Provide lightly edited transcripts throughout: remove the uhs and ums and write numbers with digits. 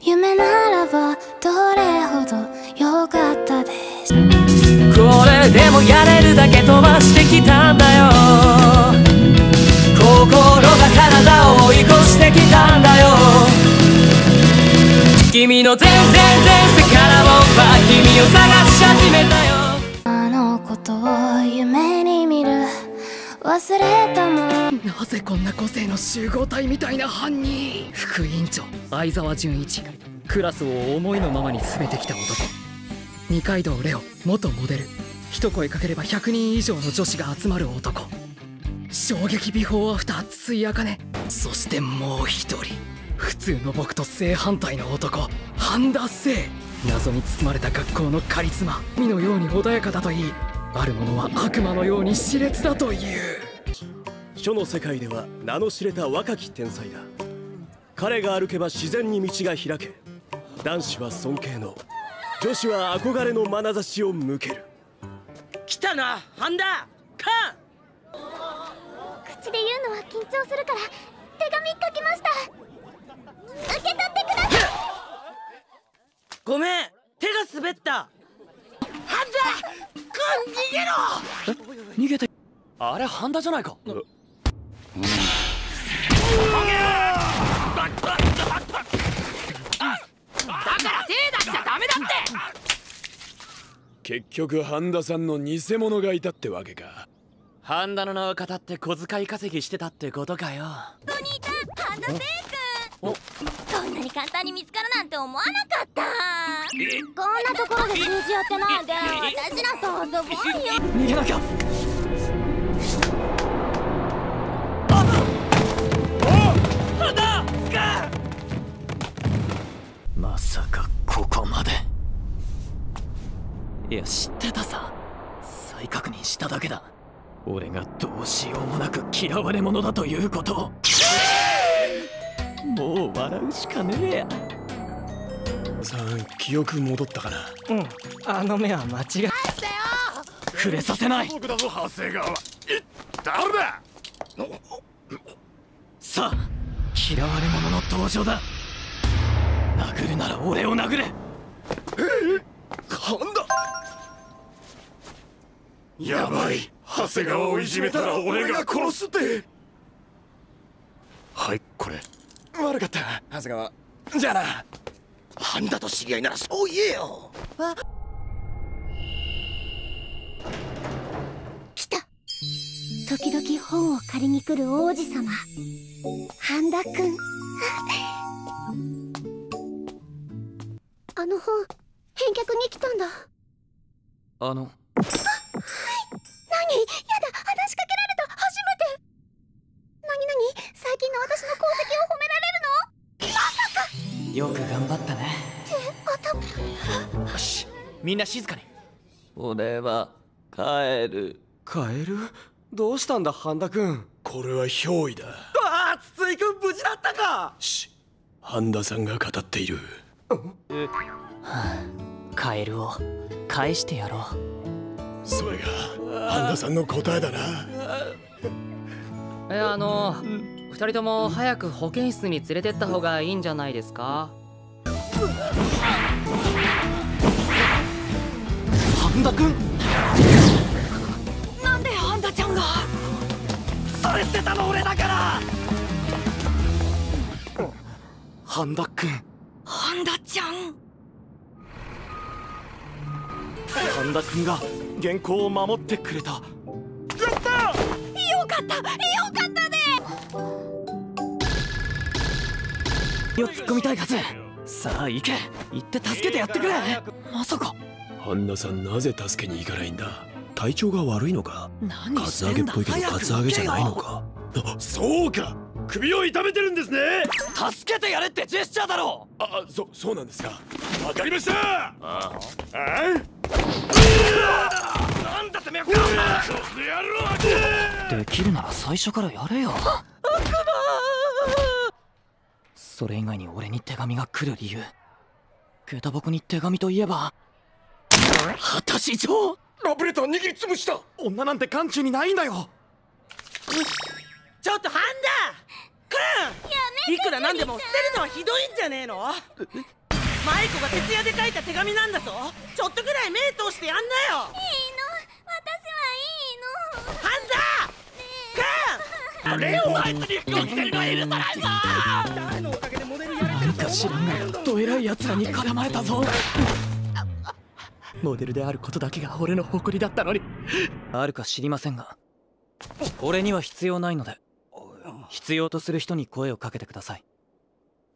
夢ならばどれほど良かったです。これでもやれるだけ飛ばしてきたんだよ。心が体を追い越してきたんだよ。君の全然前世から僕は君を探し始めたよ。あのことを夢に見る忘れたもん。なぜこんな個性の集合体みたいな犯人。副委員長相沢純一、クラスを思いのままに全てきた男、二階堂レオ元モデル、一声かければ100人以上の女子が集まる男、衝撃ビフォーアフター筒井茜、そしてもう一人普通の僕と正反対の男半田聖。謎に包まれた学校のカリスマ、海のように穏やかだといい、あるものは悪魔のように熾烈だという。書の世界では名の知れた若き天才だ。彼が歩けば自然に道が開け、男子は尊敬の、女子は憧れの眼差しを向ける。来たな半田。カン口で言うのは緊張するから手紙書きました。受け取ってください。ごめん、手が滑った。半田逃げろ。逃げて。あれ半田じゃないか。だから手出しちゃダメだって。結局半田さんの偽物がいたってわけか。半田の名を語って小遣い稼ぎしてたってことかよ。本当にいた半田聖君。そんなに簡単に見つかるなんて思わなかった。こんなところで数字やってないで私らと遊ぼうよ。逃げなきゃ。まさかここまで。いや知ってたさ、再確認しただけだ。俺がどうしようもなく嫌われ者だということを。もう笑うしかねえや。さあ記憶戻ったかな。うん、あの目は間違い。触れさせない。僕だぞ長谷川。誰だ。さあ嫌われ者の登場だ。殴るなら俺を殴れ。神田。やばい、長谷川をいじめたら俺が殺すって。はい、これ悪かった長谷川。じゃあな。半田と知り合いならそう言えよ。来た。時々本を借りに来る王子様半田くん。あの本返却に来たんだ。あのあ、はい、何やだ、話しかけられた初めて。何最近の私の功績を褒められるの。まさか。よく頑張ったね。よし、みんな静かに。俺は帰る。帰る？どうしたんだ半田君。これは憑依だ。ああ、筒井君無事だったか。し、半田さんが語っている。カエルを返してやろう。それが半田さんの答えだな。2人とも早く保健室に連れてった方がいいんじゃないですか。半田くん。なんで半田ちゃんが。それ捨てたの俺だから。半田くん。半田ちゃん。半田くんが原稿を守ってくれた。やった。よかった。よかった。よ、突っ込みたいはず。さあ行け、行って助けてやってくれ。まさか半田さん、なぜ助けに行かないんだ。体調が悪いのか。カツアゲっぽいけどカツアゲじゃないのか。そうか、首を痛めてるんですね。助けてやれってジェスチャーだろう。あ、そうなんですか。わかりました。ああ、なんだてめえ。この野郎。できるなら最初からやれよ。それ以外に俺に手紙が来る理由。下駄箱に手紙といえば果たし状。ラブレター握りつぶした。女なんて眼中にないんだよ。ちょっと半田、くん、いくらなんでも捨てるのはひどいんじゃねえの？舞子が徹夜で書いた手紙なんだぞ。ちょっとぐらい目通してやんなよ。いいの、私はいいの。なんだ、くん、レオあいつに服を着てるのは許さないぞ。誰のおかげでモデルやれてるか知らないどえらい奴らに絡まれたぞ。モデルであることだけが俺の誇りだったのに。あるか知りませんが俺には必要ないので、必要とする人に声をかけてください。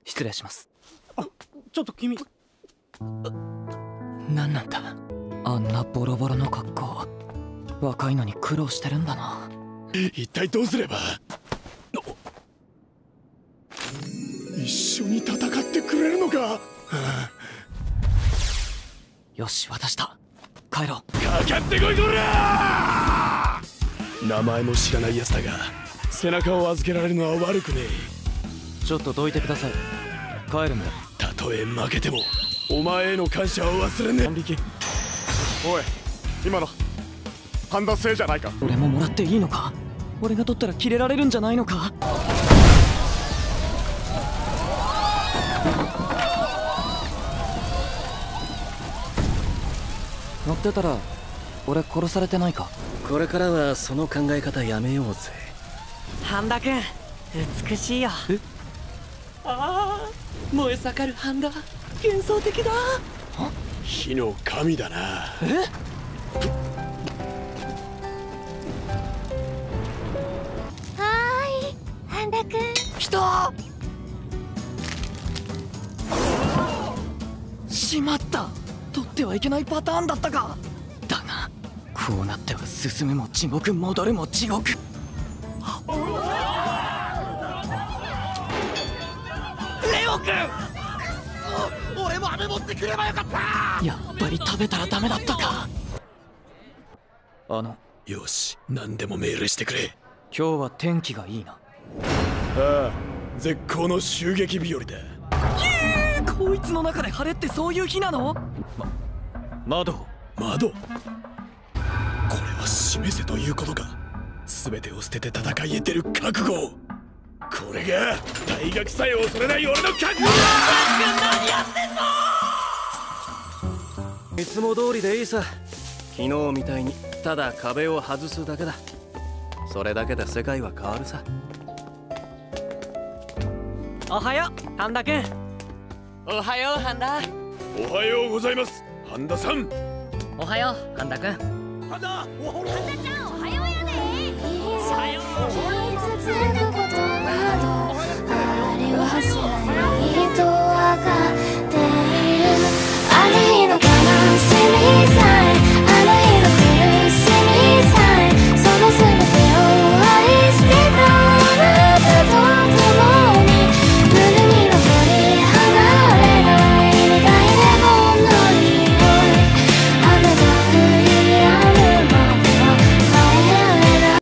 失礼します。あ、ちょっと君、何なんだあんなボロボロの格好。若いのに苦労してるんだな。一体どうすれば。一緒に戦ってくれるのか。よし、渡した、帰ろう。かかってこい、こら。名前も知らないやつだが背中を預けられるのは悪くねえ。ちょっとどいてください、帰るんだ。たとえ負けてもお前への感謝を忘れねえ。万引き。おい、今の半田製じゃないか。俺ももらっていいのか。俺が取ったらキレられるんじゃないのか。乗ってたら俺殺されてないか。これからはその考え方やめようぜ。半田君美しいよ。え、ああ、燃え盛る半田、幻想的だ。火の神だな。えっ、はーい、半田君来た。しまった、取ってはいけないパターンだったか。だがこうなっては進むも地獄、戻るも地獄。レオ君、俺も飴持ってくればよかった。やっぱり食べたらダメだったか。よし、何でも命令してくれ。今日は天気がいいな。ああ、絶好の襲撃日和だ。こいつの中で晴れってそういう日なの？窓。これは示せということか。全てを捨てて戦いへ出る覚悟。これが大学さえ恐れない俺の覚悟だ。何やってんの。いつも通りでいいさ。昨日みたいにただ壁を外すだけだ。それだけで世界は変わるさ。おはよう、半田君。おはよう、半田。おはようございます、半田さん。おはよう、半田君。半田ちゃん、おはようやね。さよう。